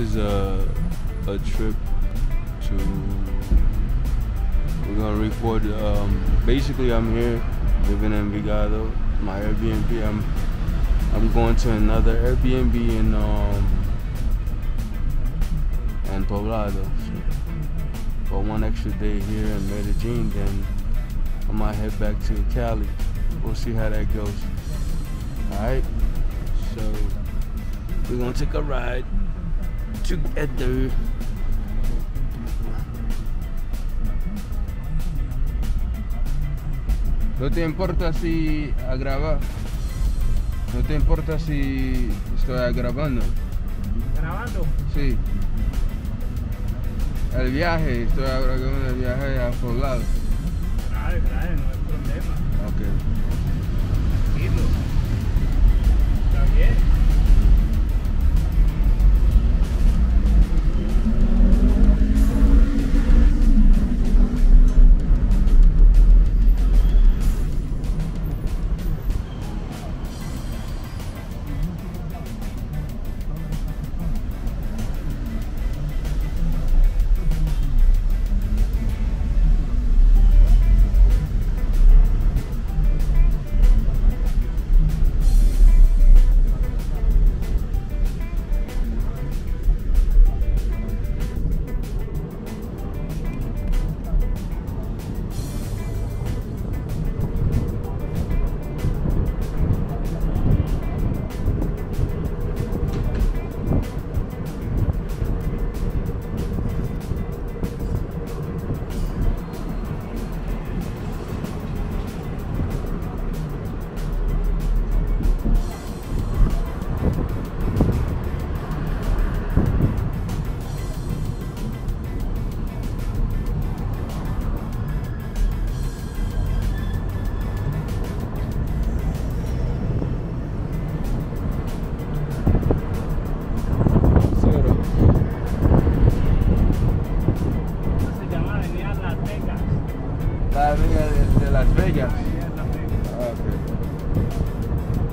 is a trip to, we're gonna record, basically I'm here living in Envigado, my Airbnb. I'm going to another Airbnb in Poblado, so for one extra day here in Medellín, then I might head back to Cali. We'll see how that goes. Alright, so we're gonna take a ride together. No te importa si graba. No te importa si estoy grabando. ¿Grabando? Sí. El viaje, estoy grabando el viaje a Poblado. Grave, no hay problema. Ok. Tranquilo. Está bien.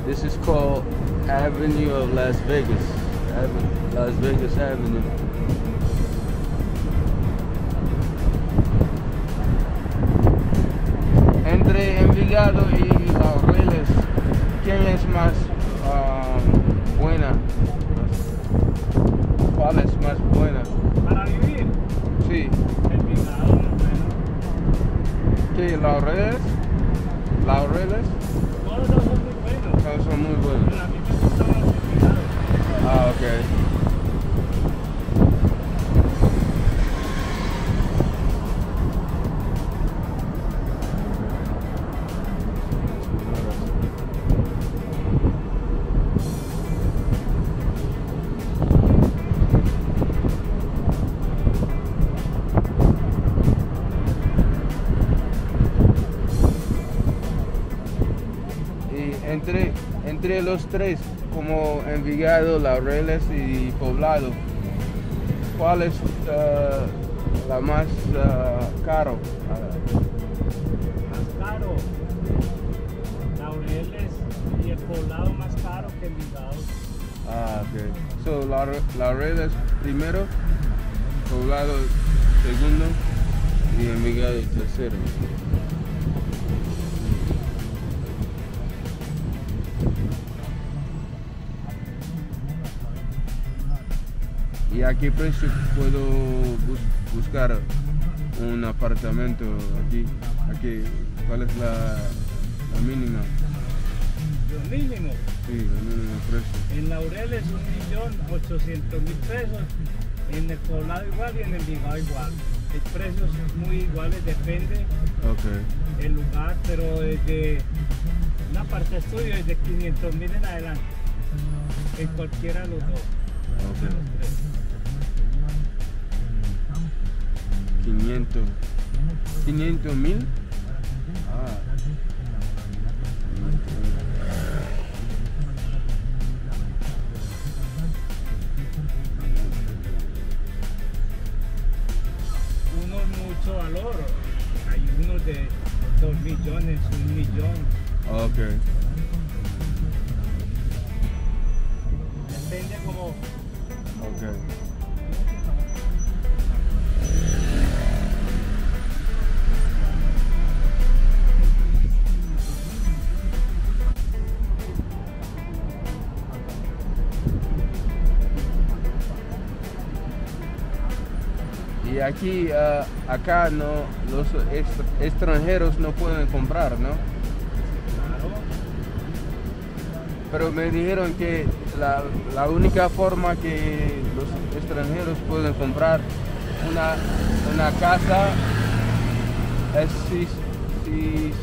This is called Avenue of Las Vegas. Las Vegas Avenue. Entre Envigado y Laureles, ¿quién es más buena? ¿Cuál es más buena? Para vivir. Sí. Envigado no es bueno. ¿Qué? Laureles. Laureles. Todos los son muy buenos. Todos son muy buenos. Pero a mí me gusta más Envigado. Ah, ok. Entre los tres, como Envigado, Laureles y Poblado, ¿cuál es la más caro? Más caro, Laureles y el Poblado más caro que Envigado. Ah, ok. So, Laureles primero, Poblado segundo y Envigado tercero. ¿Y a qué precio puedo buscar un apartamento aquí? Aquí, ¿cuál es la mínima? ¿Lo mínimo? Sí, lo mínimo precio. En Laureles 1.800.000 pesos, en el Poblado igual y en el Envigado igual. Los precios son muy iguales, depende del lugar, pero desde una parte de estudio es de 500.000 en adelante, en cualquiera de los dos. Okay. 500 mil. Ah. Uno mucho valor, hay uno de 2 millones, 1 millón. Okay. Depende como. Okay. y aquí, acá no, los extranjeros no pueden comprar, ¿no? Pero me dijeron que la única forma que los extranjeros pueden comprar una casa es si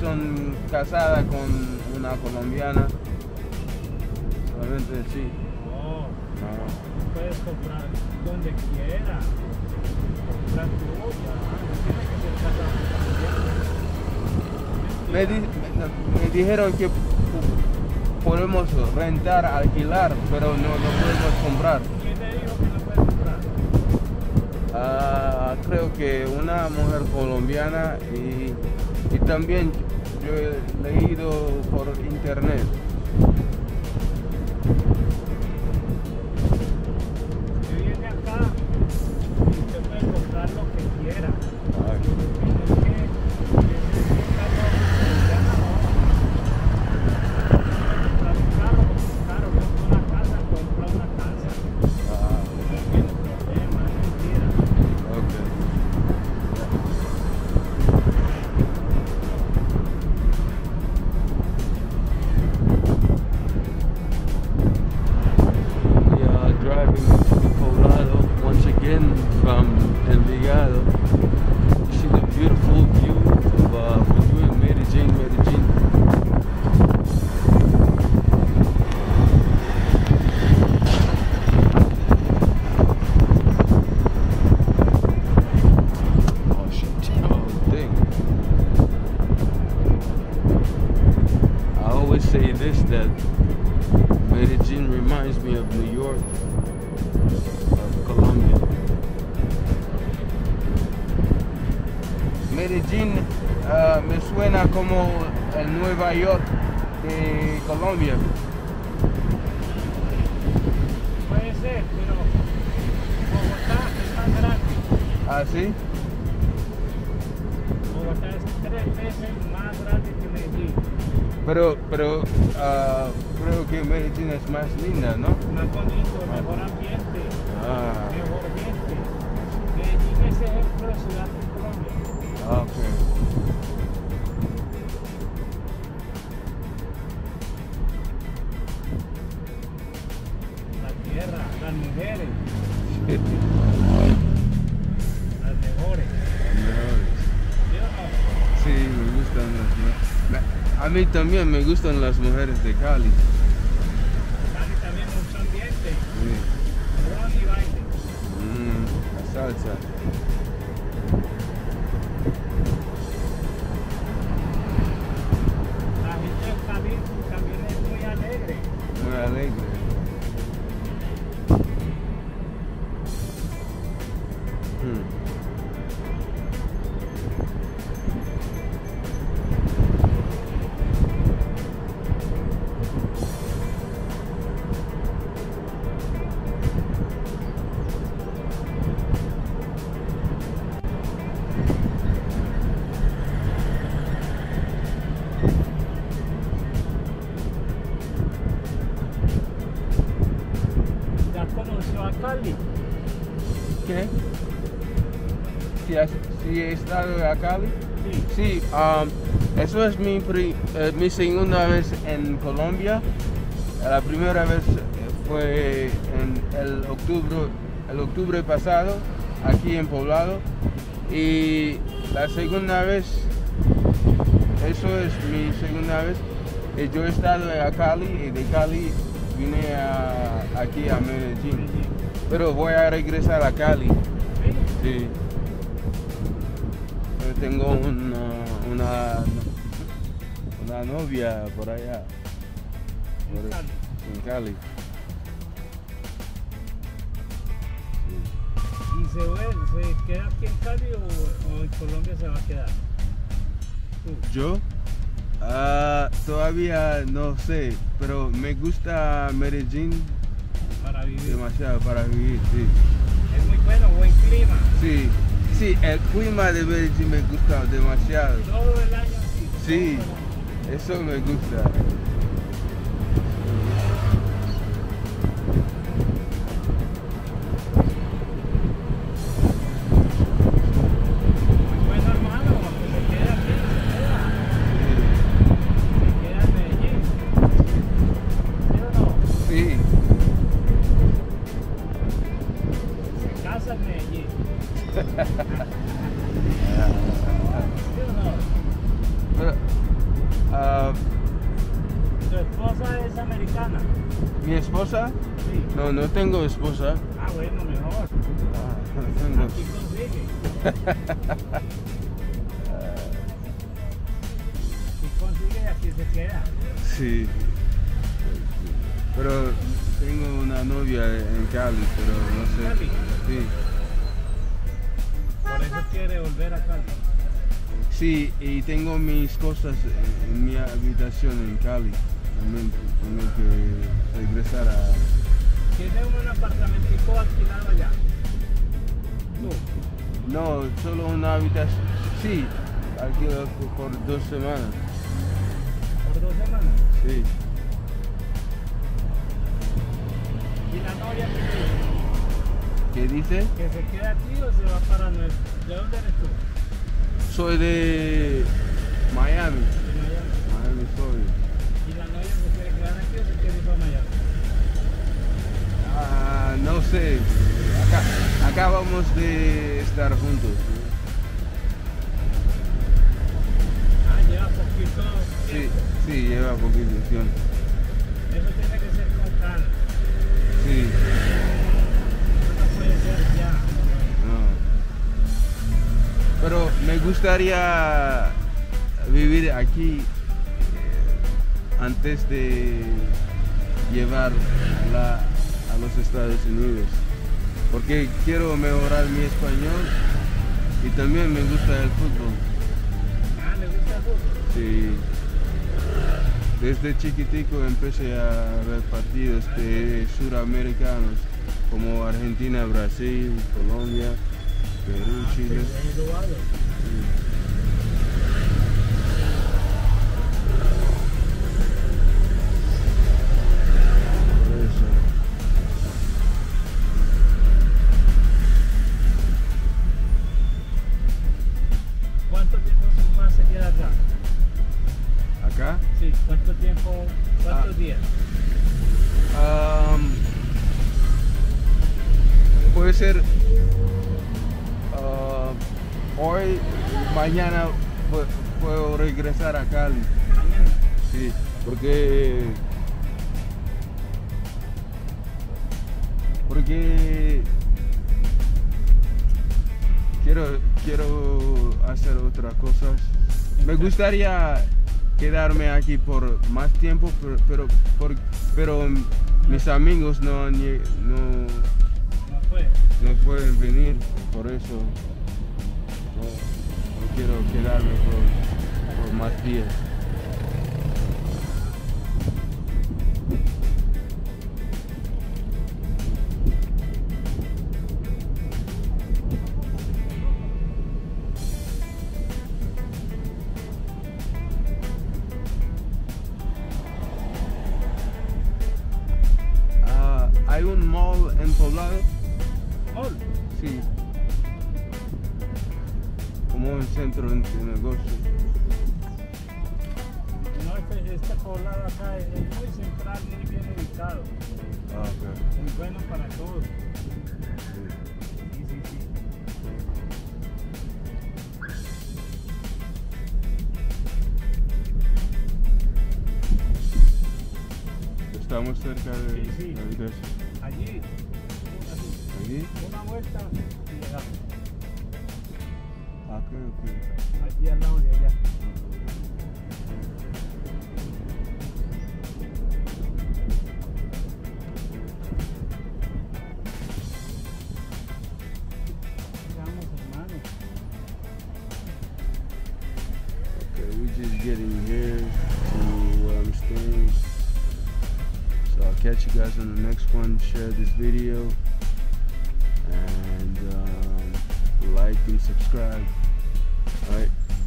son casadas con una colombiana. Solamente sí. Oh, no. Puedes comprar donde quieras. Comprar tu olla. No tienes que ser casada. Me dijeron que podemos rentar, alquilar, pero no podemos comprar. ¿Quién te dijo que no puedes comprar? Ah, creo que una mujer colombiana y también yo he leído por internet. Si vienes acá, usted puede comprar lo que quiera. From Envigado, you see the beautiful view of Bogota and Medellín. Oh shit, oh dang. I always say this, that Medellín reminds me of New York, of Colombia. Medellín me suena como el Nueva York de Colombia. Puede ser, pero Bogotá es más grande. ¿Ah, sí? Bogotá es 3 veces más grande que Medellín. Pero creo que Medellín es más linda, ¿no? Más bonito, mejor ambiente, mejor gente. Medellín es ejemplo de ciudad de Colombia. Okay. La tierra, las mujeres, las mejores. Sí, me gustan las mujeres. A mí también me gustan las mujeres de Cali. Cali también, mucho ambiente. Sí. Y baile. La salsa. ¿Qué? ¿Si he estado a Cali? Sí. Sí, eso es mi segunda vez en Colombia. La primera vez fue en el octubre pasado, aquí en Poblado. Y la segunda vez, eso es mi segunda vez. Yo he estado a Cali y de Cali vine aquí a Medellín. Pero voy a regresar a Cali. Sí. Pero tengo una novia por allá. En Cali. Sí. ¿Y se queda aquí en Cali o en Colombia se va a quedar? ¿Yo? Todavía no sé, pero me gusta Medellín. Para vivir. Demasiado para vivir, sí. Es muy bueno, buen clima. Sí, sí, el clima de Medellín me gusta demasiado. Todo el año sí. Sí, eso me gusta. esposa? Sí. No, no tengo esposa. Ah, bueno, mejor. No. Aquí consigue. Consigue, aquí se queda. Sí. Pero tengo una novia en Cali, pero no sé. Sí. ¿Por eso quiere volver a Cali? Sí, y tengo mis cosas en mi habitación en Cali. Tengo que regresar a... ¿Tiene un apartamentico alquilado allá? No. No, solo una habitación. Sí, alquilado por 2 semanas. ¿Por 2 semanas? Sí. ¿Y la novia qué dice? ¿Qué dice? ¿Que se queda aquí o se va para nuestro? ¿De dónde eres tú? Soy de Miami. ¿De Miami? Miami soy. ¿Y la novia se quiere quedar aquí o se quiere ir para Miami? Ah, no sé. Acabamos de estar juntos. Ah, lleva poquito tiempo. Sí, sí, lleva poquito tiempo. Eso tiene que ser con calma. Sí. No puede ser ya. No. Pero me gustaría vivir aquí antes de llevarla a los Estados Unidos. Porque quiero mejorar mi español y también me gusta el fútbol. Ah, ¿le gusta el fútbol? Sí. Desde chiquitico empecé a ver partidos de suramericanos como Argentina, Brasil, Colombia, Perú, Chile. ¿Cuántos días? Puede ser hoy, mañana puedo regresar a Cali. ¿Mañana? Sí, porque quiero hacer otras cosas. Me gustaría quedarme aquí por más tiempo, pero mis amigos no pueden venir, por eso no quiero quedarme por más días. Hay un mall en Poblado. ¿Mall? Sí. Como un centro de negocios. No, este Poblado acá es muy central, muy bien ubicado. Ah, ok. Muy bueno para todos. Sí, sí, sí. Estamos cerca de la sí, sí. Habitación. Allí. Allí. Una vuelta y llegamos. Ah, creo que. Allí al lado de allá. Llegamos, hermano. Okay, we're just getting here to where I'm staying. So I'll catch you guys on the next one. Share this video and like and subscribe. All right.